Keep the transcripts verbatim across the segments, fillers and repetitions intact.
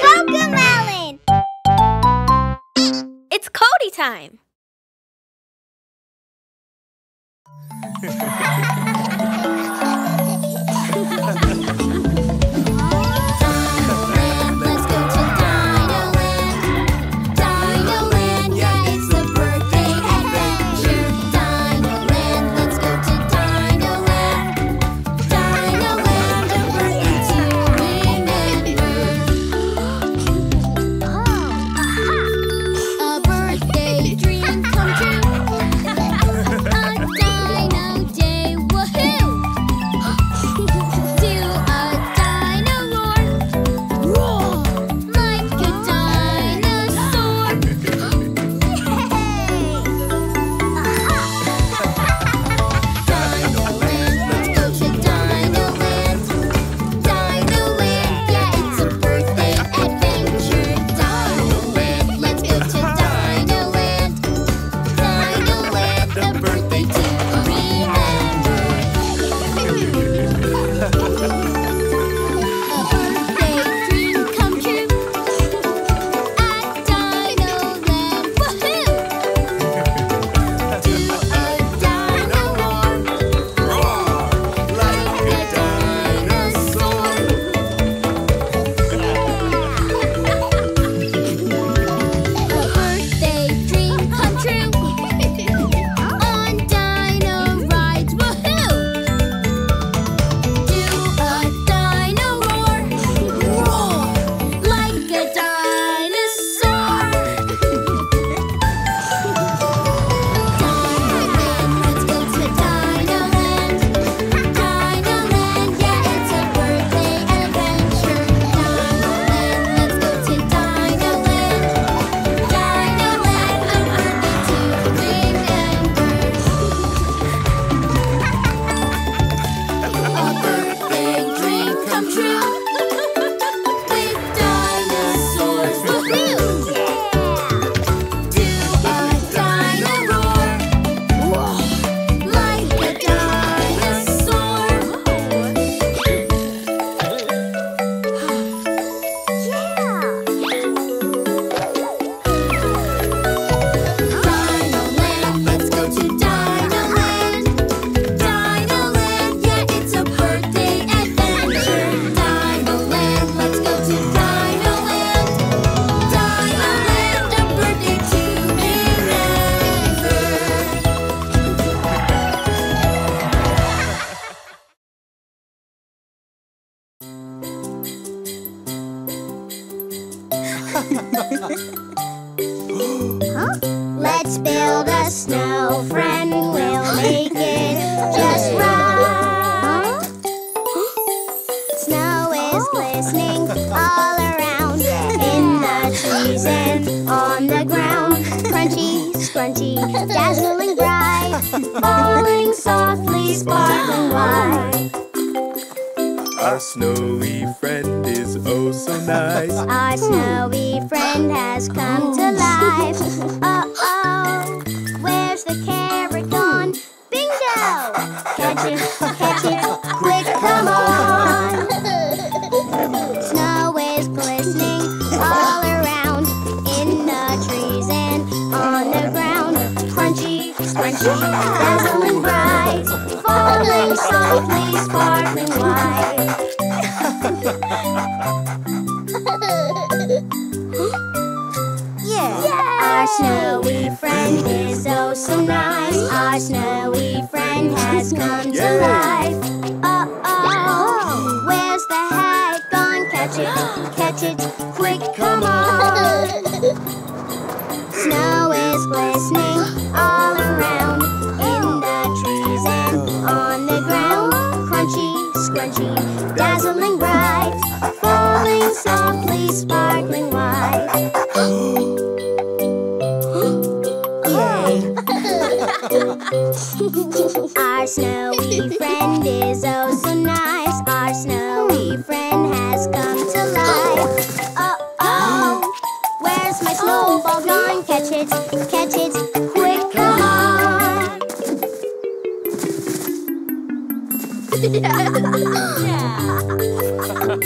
CoComelon! It's Cody time! Yeah.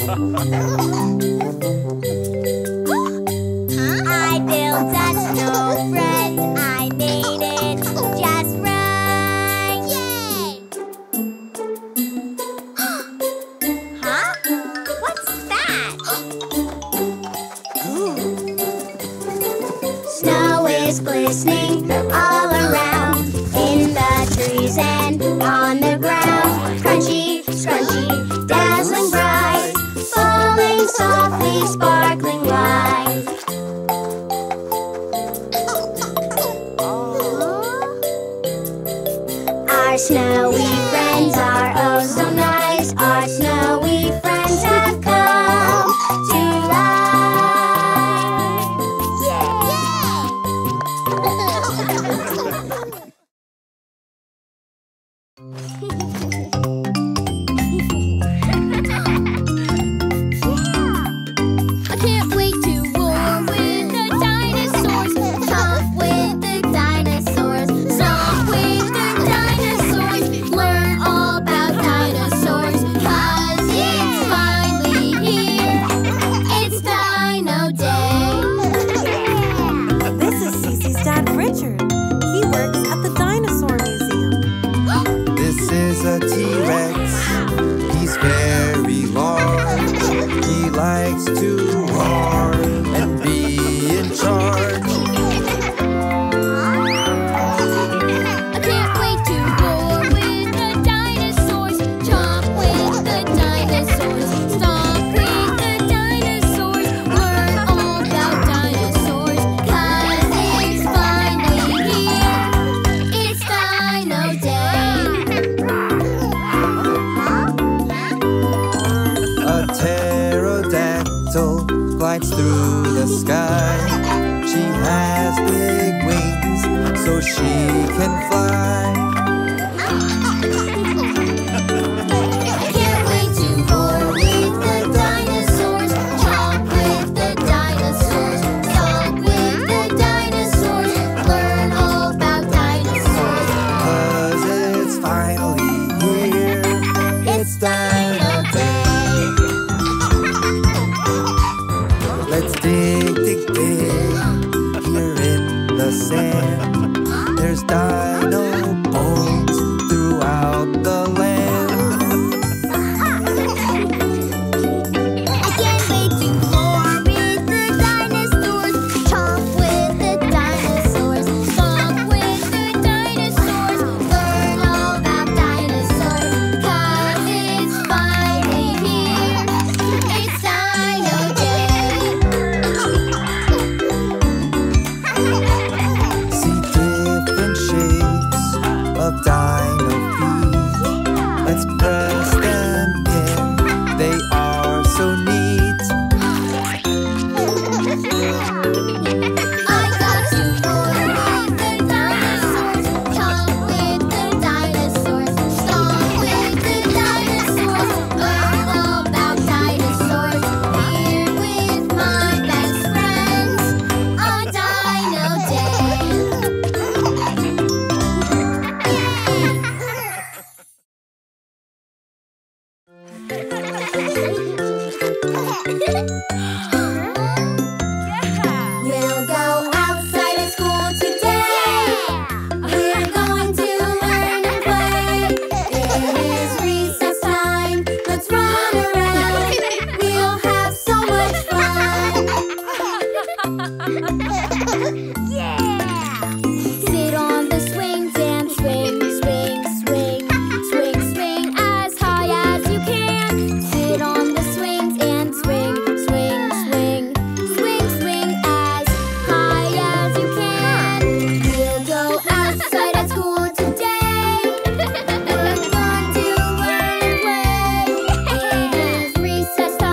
I built a snow friend. I made it just right. Yay! Huh? What's that? Snow is glistening all around, in the trees and on the ground. Crunchy, scrunchy, dazzling bright, falling softly, sparkling light. Our snowy friends are oh so nice. Our snowy friends have come to life. Yay! Yay! Recess time.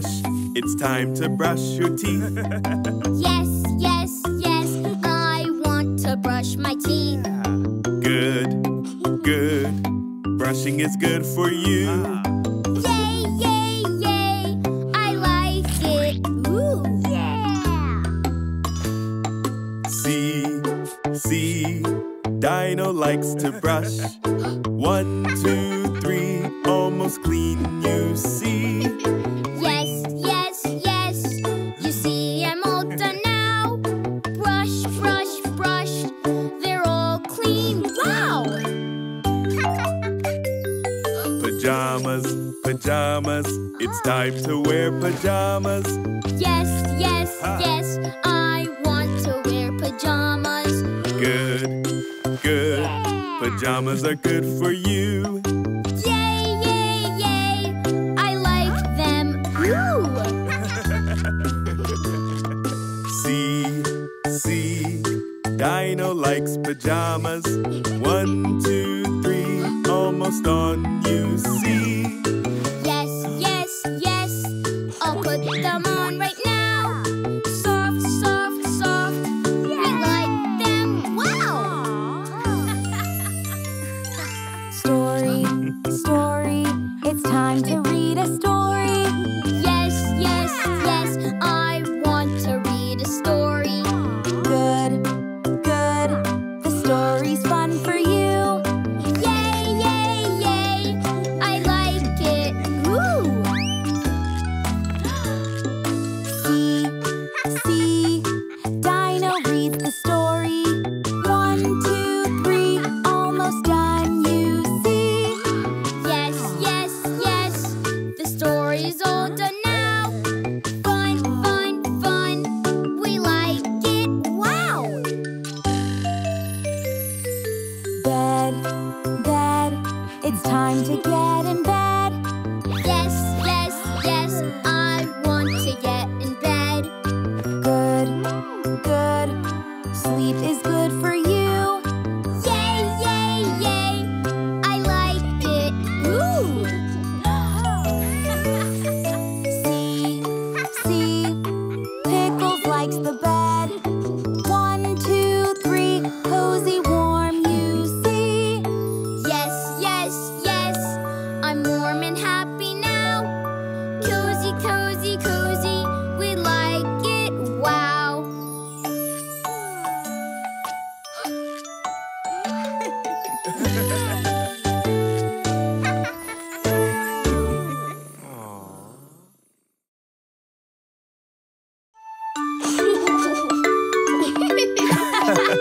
brush. It's time to brush your teeth. Yes, yes, yes, I want to brush my teeth. Good, good, brushing is good for you. Yay, yay, yay, I like it. Ooh, yeah. See, see, Dino likes to brush. One, two, three, almost clean, you see. Yes, yes, yes, you see I'm all done now. Brush, brush, brush, they're all clean, wow! Pajamas, pajamas, it's time to wear pajamas. Yes, yes, yes, I want to wear pajamas. Good, good, yeah. Pajamas are good for you. Yay, yay, yay, I like them. Ooh. See, see, Dino likes pajamas. One, two, three, almost on, you see. Yes, yes, yes, I'll put them on right now. Soft, soft, soft, yeah. I like them, wow. Story, story, it's time to read a story. Yes, yes, yes, I want to read a story. Good, good, the story's fun for you. Yay, yay, yay, I like it, woo! See, see, Dino reads the story. One, two, three, almost done, you see. Yes, yes, yes, the story's all done now. Fun, fun, fun, we like it, wow! Bed, bed, it's time to get in bed. Yes, yes, yes, I want to get in bed. Good, good, sleep is good for you. Yay, yay, yay, I like it, ooh! See, see, Pickles likes the bed. One, two, three, cozy, warm, you see. Yes, yes, yes, I'm warm and happy now. Cozy, cozy, cozy, we like it, wow. Yeah.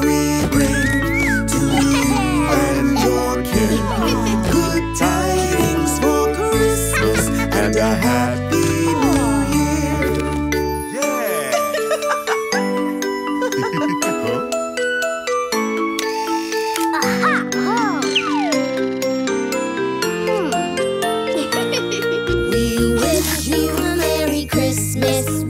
we bring to you and your kin. Good tidings for Christmas and a Happy New Year. We wish you a Merry Christmas.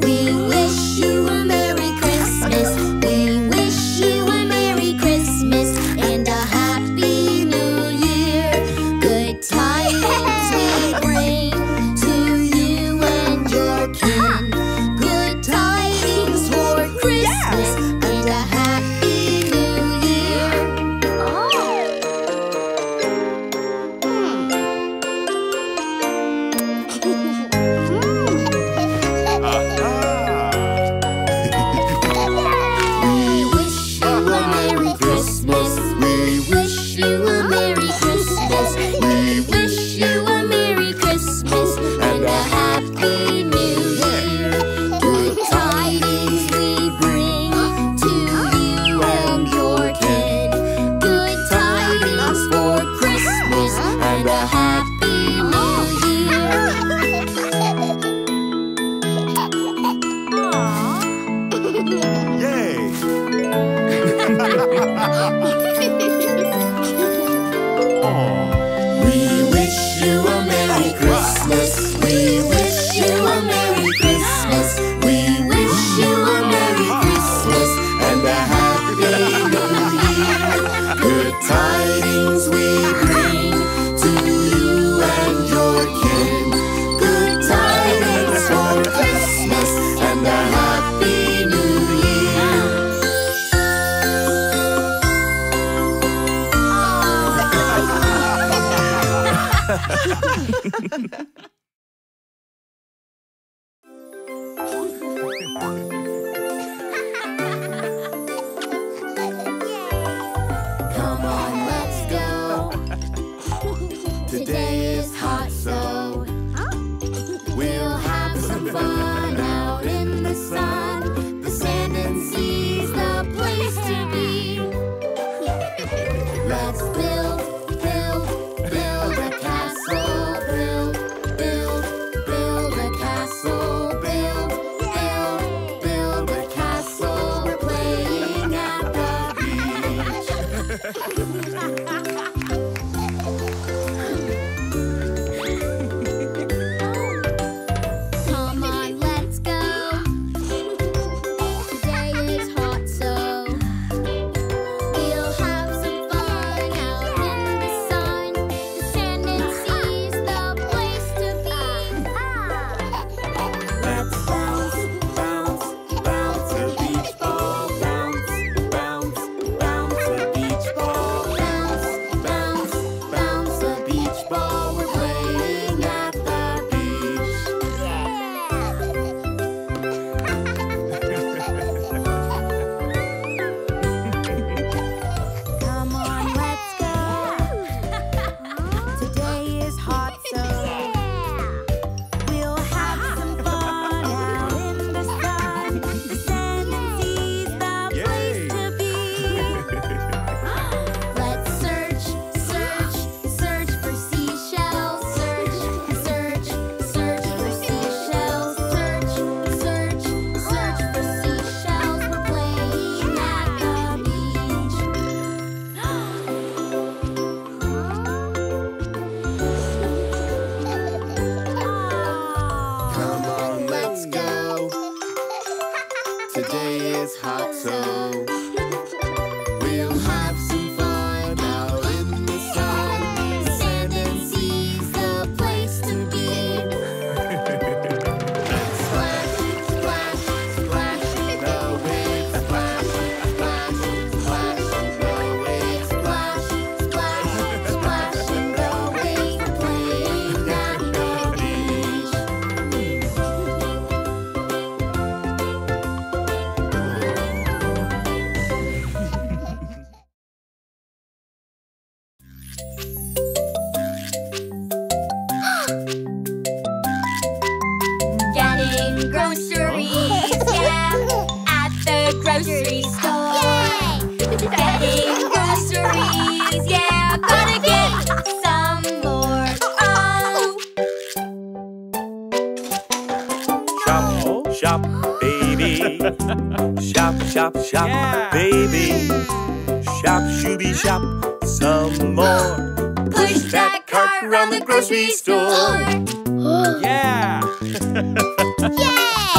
Come on, let's go. Today is hot, so we'll have some fun out in the sun. The sand and sea's the place to be. Let's build, build, build a castle. Build, build, build a castle. Build, build, build a castle. We're playing at the beach. Come on, let's go. Today is hot, so we'll have some fun out in the sun. The sand and sea's the place to be. Let's bounce, bounce, bounce a beach ball. Bounce, bounce, bounce a beach ball. Bounce, bounce, bounce a beach ball. We're playing at the beach. Come on, let's go. Today is hot, so we'll have some fun out in the sun. The sand and sea's the place to be. Let's search, search, search for seashells. Search, search, search for seashells. Search, search, search for seashells. We're playing at the beach. Come on, let's go. Today is hot, so we'll have some fun out in the sun. The sand and sea's the place to be. Splash, splash, splash, the waves splash. Splash, splash, the waves splash. Splash, splash, the waves are playing at the beach. Getting groceries, yeah, at the grocery store. Getting groceries, yeah, gotta get some more. Oh, Shop, shop, baby. Shop, shop, shop, baby. Shop, shooby, shop, some more. push that cart around the grocery store. Yeah. Yay! Push,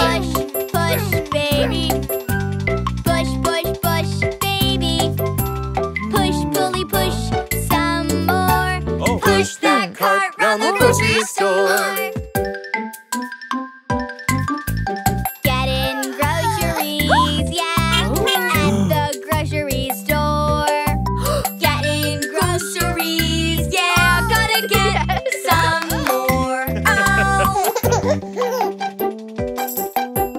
push, baby. Push, push, push, baby. Push, pulley, push, some more. Oh. Push that cart round the grocery store. Getting groceries, yeah, at the grocery store. Getting groceries, yeah, gotta get some more. Oh.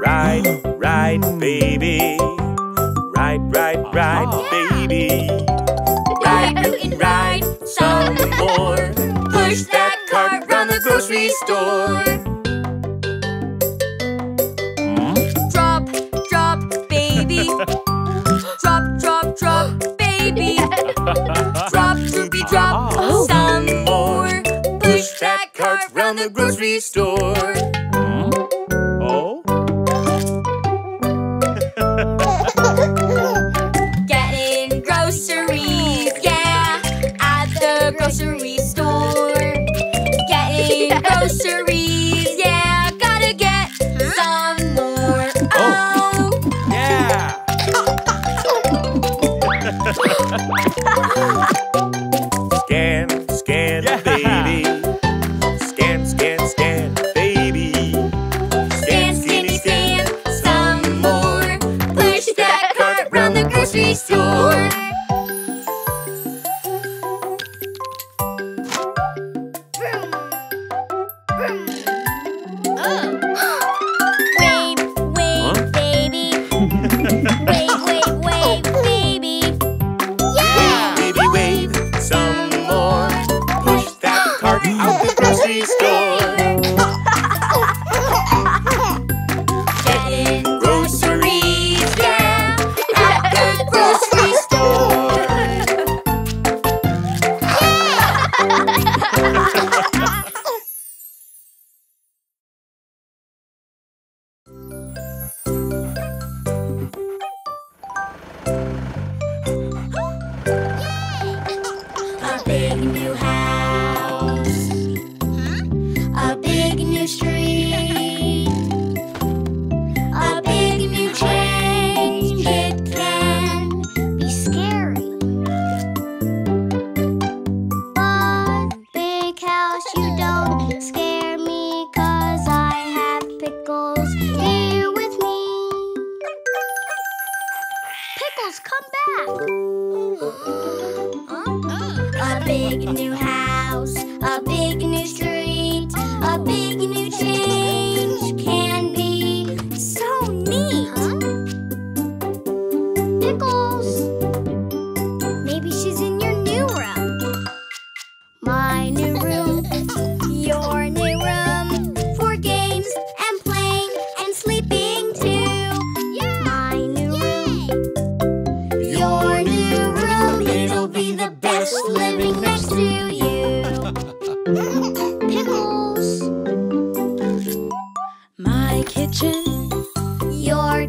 Ride, ride, baby. Ride, ride, ride, baby. Ride, you can ride some more. Push that cart round the grocery store. Drop, drop, baby. Drop, drop, drop, baby. Drop, droopy, drop, some more. Push that cart round the grocery store. Oh. Getting groceries, yeah, at the grocery store. Getting groceries, yeah, gotta get some more. Oh. Yeah. Scan, scan, baby. Scan, scan, scan, baby.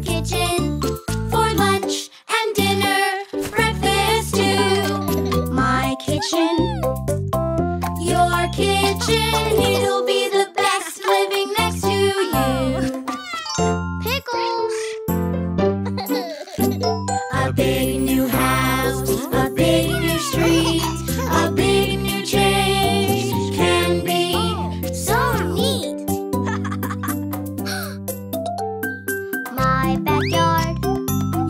kitchen for lunch and dinner, breakfast too. My kitchen, your kitchen, it'll be the best living next to you. Pickles! A big new house, a big new street, a big new change can be so neat. My backyard,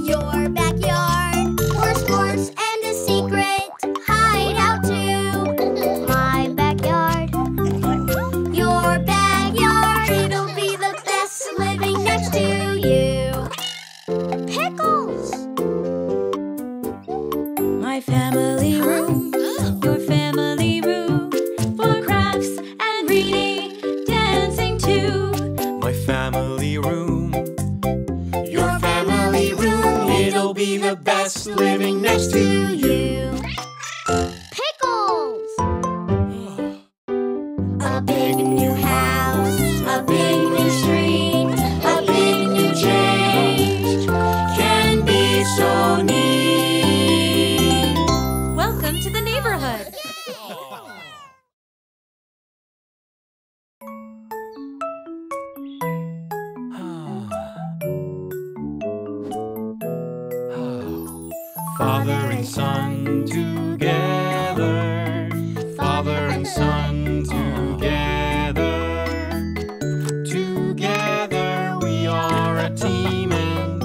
your backyard, for sports and a secret hideout too. My backyard, your backyard, it'll be the best living next to you. Pickles! My family room, your family room, for crafts and reading, dancing too. My family room, your family room, it'll be the best living next to you. Pickles! A big new house, a big new street, a big new change can be so neat. Welcome to the neighborhood. Father and son together, father and son together, together we are a team and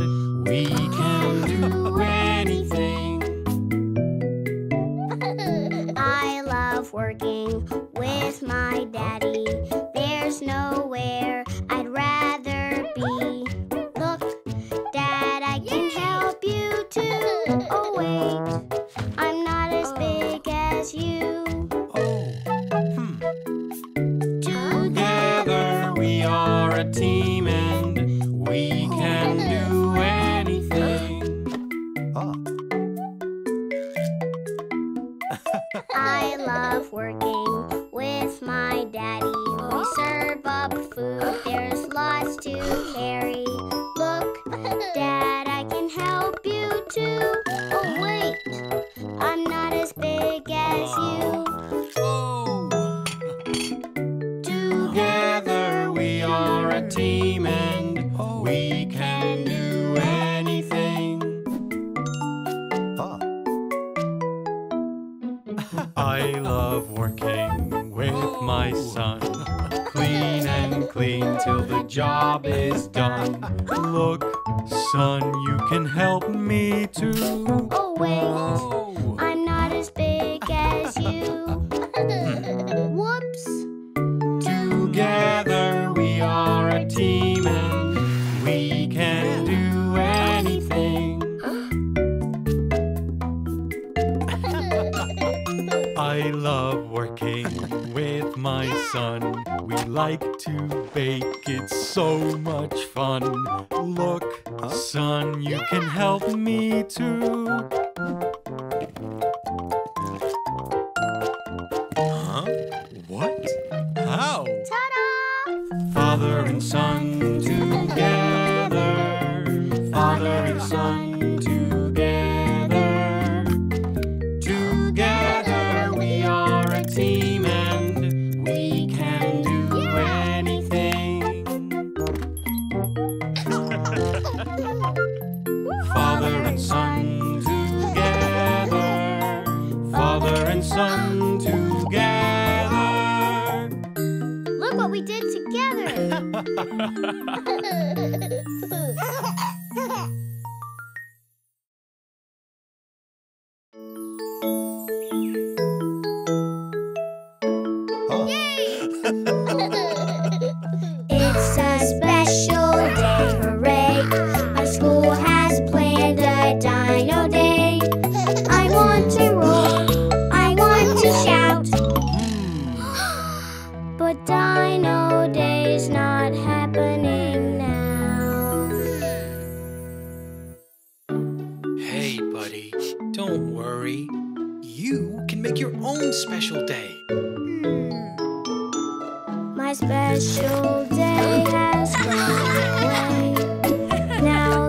we can do anything. I love working with my daddy, there's nowhere I'd rather be. Look, Dad, I can help you too. Oh wait, I'm not as big as you. Oh, hmm. Together we are a team and we can do anything. I love working with my daddy. We serve up food, there's lots to carry. Look, Dad, I can help you too. Oh wait, I'm not as big as you. Oh. Together we are a team and we can do anything. I love working with my son. Clean and clean till the job is done. Look, son, you can help me too. Oh wait, oh. I'm not as big as you. Whoops. Together we are a team and we can do anything. I love working with my son. We like to bake, it's so much fun. Look, son, you can help me too. Huh? What? How? Ta-da! Father and son together, father and son together, together we are a team and we can do anything. Father and son together, father and son together. Look what we did together! It's a special day, hooray! Our school has planned a dino day. I want to roar, I want to shout, but dino day's not happening now. Hey buddy, don't worry. You can make your own special day. My special day has gone away. Now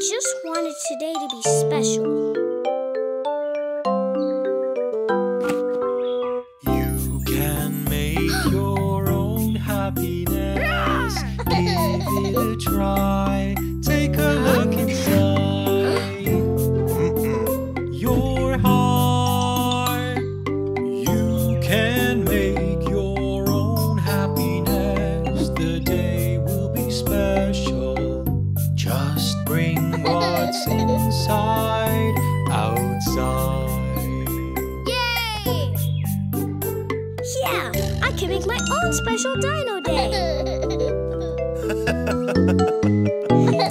just wanted today to be special. You can make your own happiness. Give it a try. Take a look inside your heart. You can make your own happiness. The day will be special. Just bring what's inside outside. Yay! Yeah, I can make my own special Dino Day.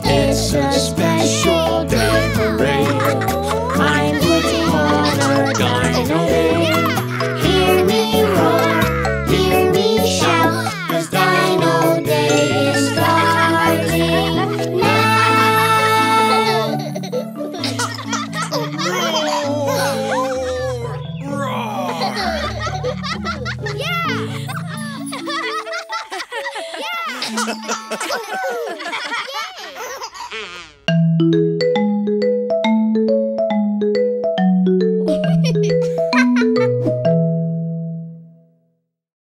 It's a special day parade. I'm putting on our Dino Day. Hear me roar, hear me shout, 'cause Dino Day is starting now. Yeah! Yeah!